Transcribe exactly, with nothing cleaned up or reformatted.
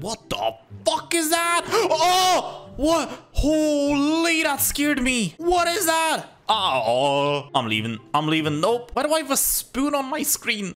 What the fuck is that? Oh! What? Holy, that scared me. What is that? Oh, I'm leaving. I'm leaving. Nope. Why do I have a spoon on my screen?